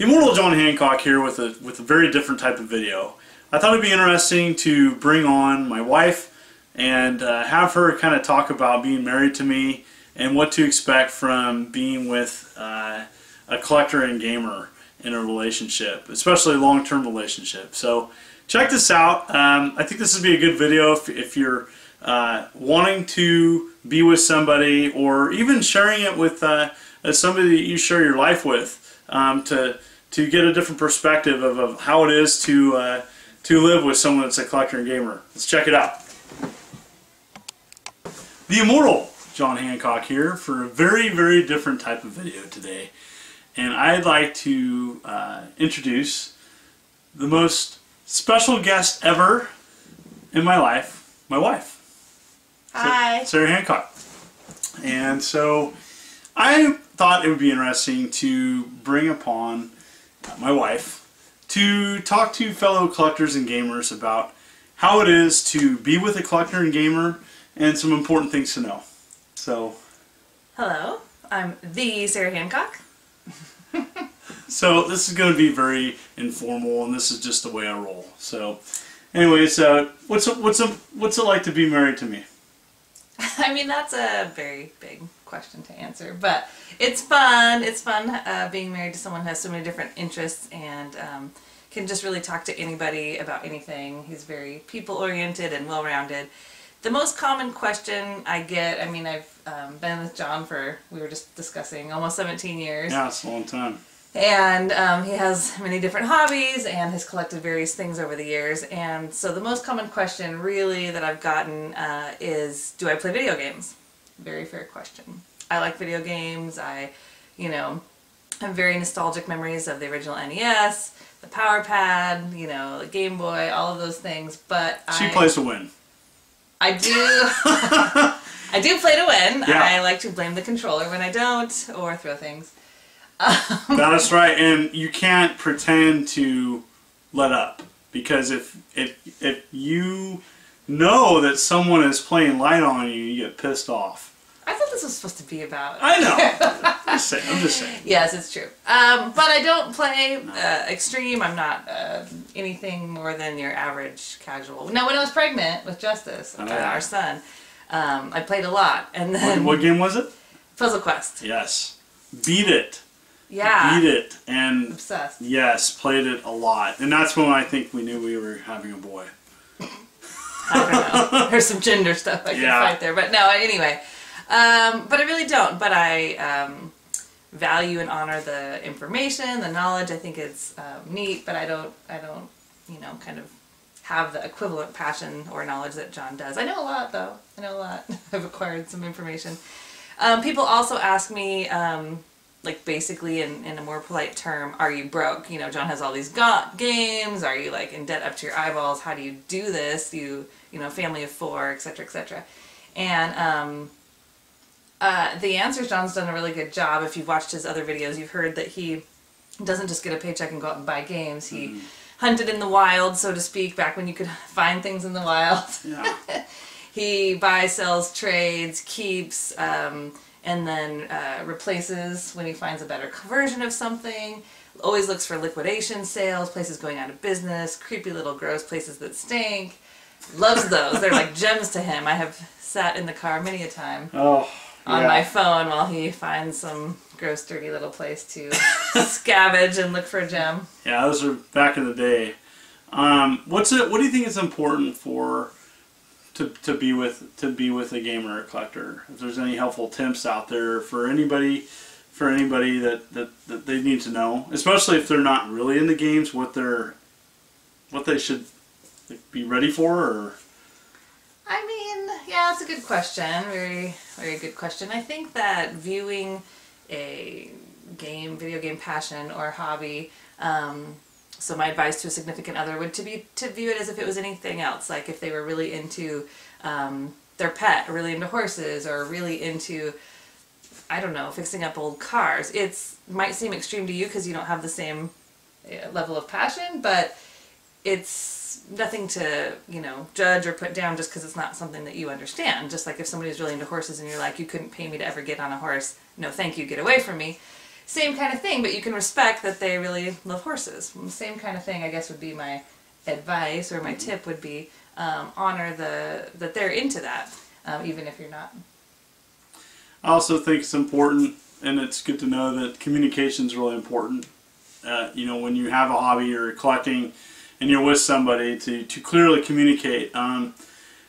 Immortal John Hancock here with a very different type of video. I thought it'd be interesting to bring on my wife and have her kind of talk about being married to me and what to expect from being with a collector and gamer in a relationship, especially a long-term relationship. So check this out. I think this would be a good video if you're wanting to be with somebody or even sharing it with somebody that you share your life with. To get a different perspective of how it is to live with someone that's a collector and gamer. Let's check it out. The Immortal John Hancock here for a very, very different type of video today. And I'd like to introduce the most special guest ever in my life, my wife. Hi. Sarah Hancock. And so I thought it would be interesting to bring upon my wife to talk to fellow collectors and gamers about how it is to be with a collector and gamer and some important things to know. So, hello, I'm the Sarah Hancock. So this is going to be very informal, and this is just the way I roll. So anyway, so what's it like to be married to me? I mean, that's a very big question to answer, but it's fun. It's fun being married to someone who has so many different interests and can just really talk to anybody about anything. He's very people-oriented and well-rounded. The most common question I get, I mean, I've been with John for, we were just discussing, almost 17 years. Yeah, it's a long time. And he has many different hobbies and has collected various things over the years. And so the most common question really that I've gotten is, do I play video games? Very fair question. I like video games. I, you know, have very nostalgic memories of the original NES, the Power Pad, you know, the Game Boy, all of those things. But she plays to win. I do. I do play to win. Yeah. I like to blame the controller when I don't, or throw things. That's right, and you can't pretend to let up, because if you know that someone is playing light on you, you get pissed off. I thought this was supposed to be about. I know. I'm just saying. Yes, it's true. But I don't play extreme. I'm not anything more than your average casual. Now, when I was pregnant with Justice, our son, I played a lot, and then what game was it? Puzzle Quest. Yes. Beat it. Yeah. Beat it. And obsessed. Yes, played it a lot. And that's when I think we knew we were having a boy. I don't know. There's some gender stuff I can fight there. But no, anyway. But I really don't. But I value and honor the information, the knowledge. I think it's neat, but I don't, you know, kind of have the equivalent passion or knowledge that John does. I know a lot, though. I know a lot. I've acquired some information. People also ask me, like basically in a more polite term, are you broke? You know, John has all these games. Are you like in debt up to your eyeballs? How do you do this? You know, family of four, etc., etc. And the answers, John's done a really good job. If you've watched his other videos, you've heard that he doesn't just get a paycheck and go out and buy games. He hunted in the wild, so to speak, back when you could find things in the wild. Yeah. He buys, sells, trades, keeps, and then replaces when he finds a better version of something. Always looks for liquidation sales, places going out of business, creepy little gross places that stink. Loves those. They're like gems to him. I have sat in the car many a time on my phone while he finds some gross, dirty little place to scavenge and look for a gem. Yeah, those are back in the day. What do you think is important for... To be with a gamer or collector? If there's any helpful tips out there for anybody that they need to know, especially if they're not really into games, what they should be ready for? Or I mean, yeah, that's a good question. Very, very good question. I think that viewing a game, video game passion or hobby. So my advice to a significant other would to view it as if it was anything else. Like if they were really into their pet, or really into horses, or really into, I don't know, fixing up old cars. It might seem extreme to you because you don't have the same level of passion, but it's nothing to, you know, judge or put down just because it's not something that you understand. Just like if somebody's really into horses and you're like, you couldn't pay me to ever get on a horse. No, thank you. Get away from me. Same kind of thing, but you can respect that they really love horses. And the same kind of thing, I guess, would be my advice, or my tip would be honor that they're into that, even if you're not. I also think it's important, and it's good to know, that communication is really important. You know, when you have a hobby or collecting and you're with somebody, to clearly communicate.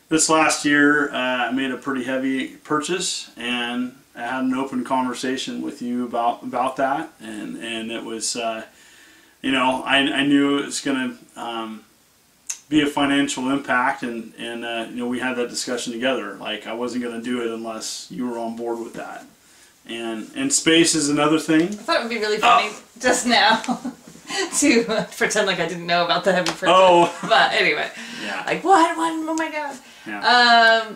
This last year I made a pretty heavy purchase, and I had an open conversation with you about that, and it was you know, I knew it was going to be a financial impact, and you know, we had that discussion together. Like, I wasn't going to do it unless you were on board with that. And space is another thing. I thought it would be really funny just now to pretend like I didn't know about the heavy purchase. Oh, but anyway, yeah. Like what? Oh my god. Yeah.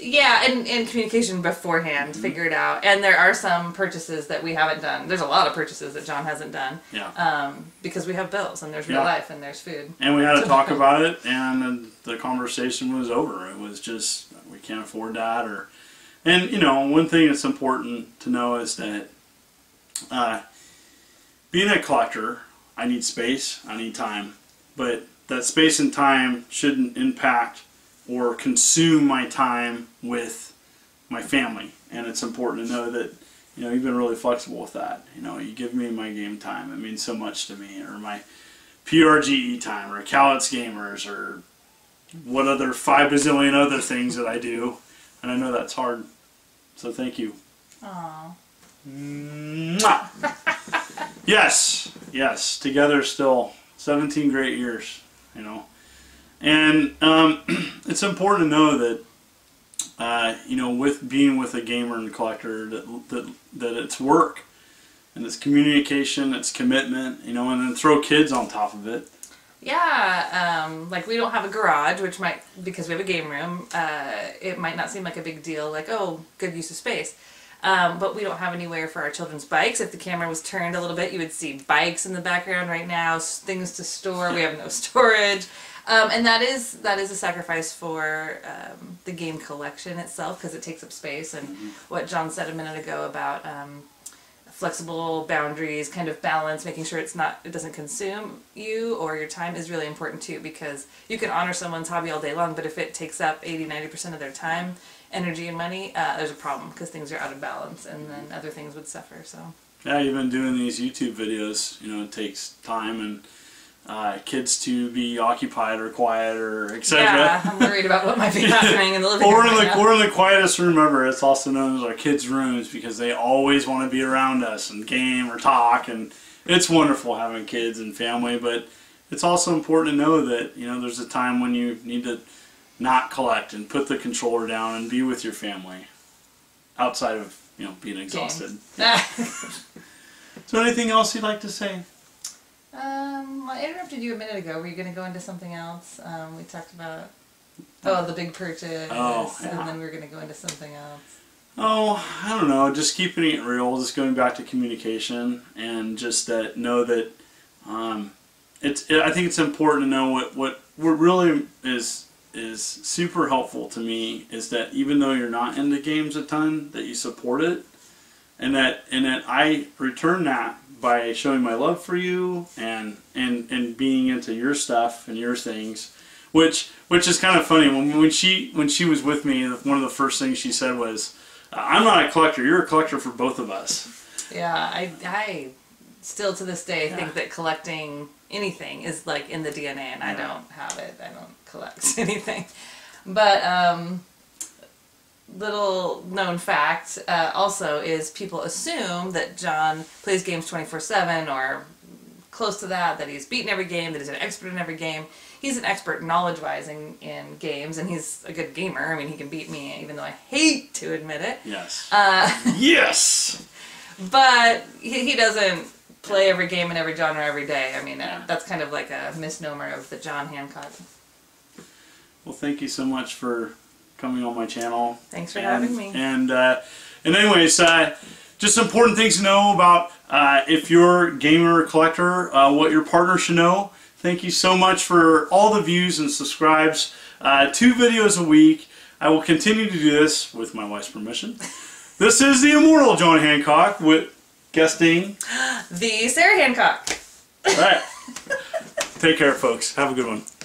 Yeah, and communication beforehand, figure it out. And there are some purchases that we haven't done. There's a lot of purchases that John hasn't done. Yeah. Because we have bills, and there's real life, and there's food. And we had to talk about it, and the conversation was over. It was just, we can't afford that, or... And, you know, one thing that's important to know is that being a collector, I need space, I need time. But that space and time shouldn't impact or consume my time with my family. And it's important to know that, you know, you've been really flexible with that. You know, you give me my game time. It means so much to me. Or my PRGE time, or Calitz Gamers, or what other 5 bazillion other things that I do. And I know that's hard. So thank you. Aww. Mwah! Yes. Together still. 17 great years, you know. And it's important to know that, you know, with being with a gamer and collector, that it's work, and it's communication, it's commitment, you know, and then throw kids on top of it. Yeah, like we don't have a garage, which might, because we have a game room, it might not seem like a big deal, like, oh, good use of space. But we don't have anywhere for our children's bikes. If the camera was turned a little bit, you would see bikes in the background right now, things to store. We have no storage. And that is a sacrifice for the game collection itself, because it takes up space. And what John said a minute ago about flexible boundaries, kind of balance, making sure it doesn't consume you or your time, is really important too, because you can honor someone's hobby all day long, but if it takes up 80–90% of their time, energy, and money, there's a problem, because things are out of balance, and then other things would suffer. So yeah, even doing these YouTube videos, you know, it takes time and kids to be occupied or quiet or etc. Yeah, I'm worried about what might be happening in the living room. We're in the quietest room ever. It's also known as our kids' rooms, because they always want to be around us and game or talk, and it's wonderful having kids and family, but it's also important to know that, you know, there's a time when you need to not collect and put the controller down and be with your family outside of, you know, being exhausted. Yeah. So anything else you'd like to say? I interrupted you a minute ago. Were you going to go into something else? We talked about the big purchase, and then we were going to go into something else. Oh, I don't know. Just keeping it real. Just going back to communication, and just that, know that I think it's important to know what really is super helpful to me is that even though you're not into games a ton, that you support it, and that I return that by showing my love for you and being into your stuff and your things, which is kind of funny. When she was with me, one of the first things she said was, "I'm not a collector. You're a collector for both of us." Yeah, I still to this day think that collecting anything is like in the DNA, and I don't have it. I don't collect anything, but. Little known fact also is people assume that John plays games 24/7 or close to that, that he's beaten every game, that he's an expert in every game. He's an expert knowledge-wise in games, and he's a good gamer. I mean, he can beat me, even though I hate to admit it. Yes. Yes! But he doesn't play every game in every genre every day. I mean, that's kind of like a misnomer of the John Hancock. Well, thank you so much for coming on my channel. Thanks for having me. And anyways, just important things to know about if you're a gamer or collector, what your partner should know. Thank you so much for all the views and subscribes. 2 videos a week. I will continue to do this with my wife's permission. This is the immortal John Hancock with guesting the Sarah Hancock. All right. Take care, folks. Have a good one.